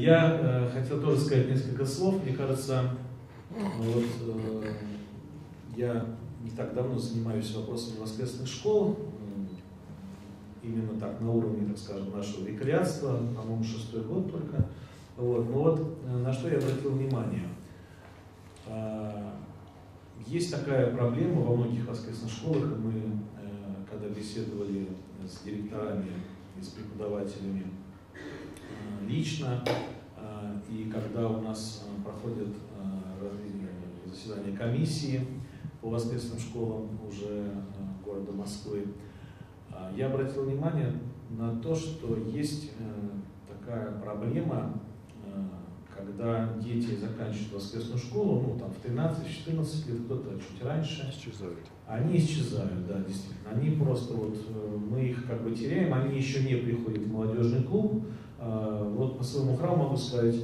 Я хотел тоже сказать несколько слов. Мне кажется, вот, я не так давно занимаюсь вопросами воскресных школ, именно так, на уровне, так скажем, нашего викариатства, по-моему, 6-й год только. Вот. Но вот на что я обратил внимание. Есть такая проблема во многих воскресных школах, и мы, когда беседовали с директорами и с преподавателями лично, и когда у нас проходят различные заседания комиссии по воскресным школам уже города Москвы, я обратил внимание на то, что есть такая проблема, когда дети заканчивают воскресную школу, ну там в 13-14 лет, кто-то чуть раньше, исчезают. Они исчезают, да, действительно. Они просто вот, мы их как бы теряем, они еще не приходят в молодежный клуб. Вот по своему храму могу сказать,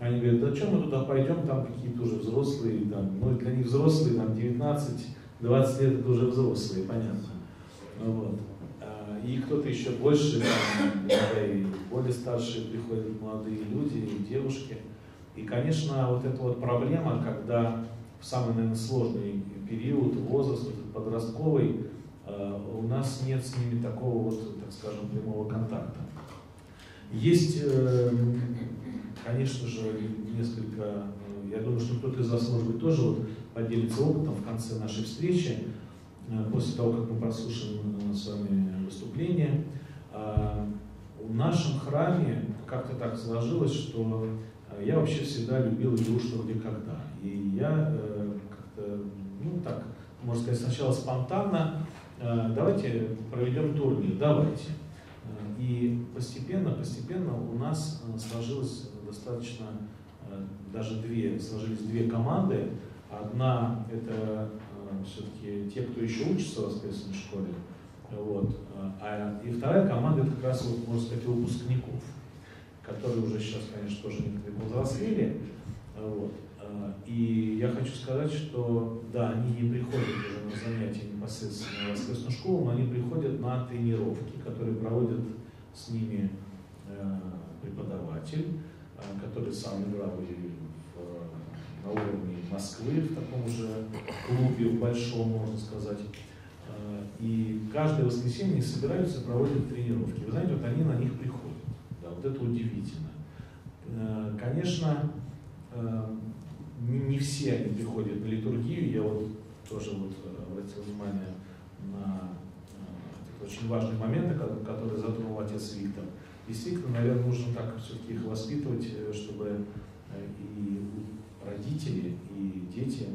они говорят, да что мы туда пойдем, там какие-то уже взрослые, там, ну для них взрослые, там 19-20 лет это уже взрослые, понятно. Вот. И кто-то еще больше, и более старшие приходят молодые люди, и девушки. И, конечно, вот эта вот проблема, когда в самый, наверное, сложный период, возраст подростковый, у нас нет с ними такого вот, так скажем, прямого контакта. Есть, конечно же, несколько, я думаю, что кто-то из вас, может быть, тоже вот поделится опытом в конце нашей встречи, после того, как мы прослушаем с вами выступление. В нашем храме как-то так сложилось, что я вообще всегда любил игру «Что, где, когда». И я как-то, ну так, можно сказать, сначала спонтанно, давайте проведем турнир, давайте. И постепенно у нас сложилось достаточно, даже сложились две команды. Одна — это все-таки те, кто еще учится в воскресной школе, вот. И вторая команда — это как раз, вот, можно сказать, выпускников, которые уже сейчас, конечно, тоже некоторые повзрослели. Вот. И я хочу сказать, что да, они не приходят уже на занятия непосредственно в воскресную школу, но они приходят на тренировки, которые проводят с ними преподаватель, который сам играл на уровне Москвы, в таком же клубе, в большом, можно сказать. И каждое воскресенье собираются, проводят тренировки. Вы знаете, вот они на них приходят. Да, вот это удивительно. Конечно, не все они приходят на литургию. Я вот тоже вот обратил внимание на очень важные моменты, которые затронул отец Виктор. Действительно, наверное, нужно так все-таки их воспитывать, чтобы и родители, и дети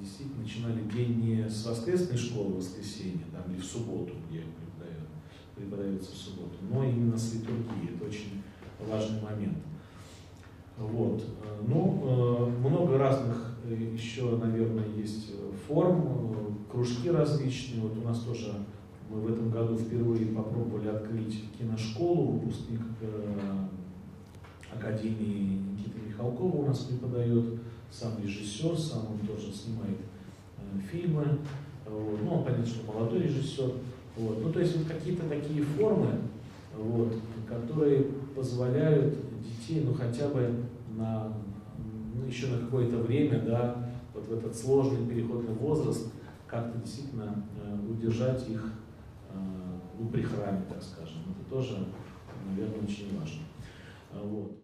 действительно начинали день не с воскресной школы в воскресенье, там, или в субботу, где преподается в субботу, но именно с литургии. Это очень важный момент. Вот. Ну, много разных еще, наверное, есть форм, кружки различные. Вот у нас тоже мы в этом году впервые попробовали открыть киношколу, выпускник Академии Никиты Михалкова у нас преподает, сам режиссер, сам он тоже снимает фильмы, ну, понятно, что молодой режиссер. Вот. Ну, то есть вот какие-то такие формы, вот, которые позволяют детей, ну, хотя бы на, ну, еще на какое-то время, да, вот в этот сложный переходный возраст, как-то действительно удержать их, ну, при храме, так скажем. Это тоже, наверное, очень важно. Вот.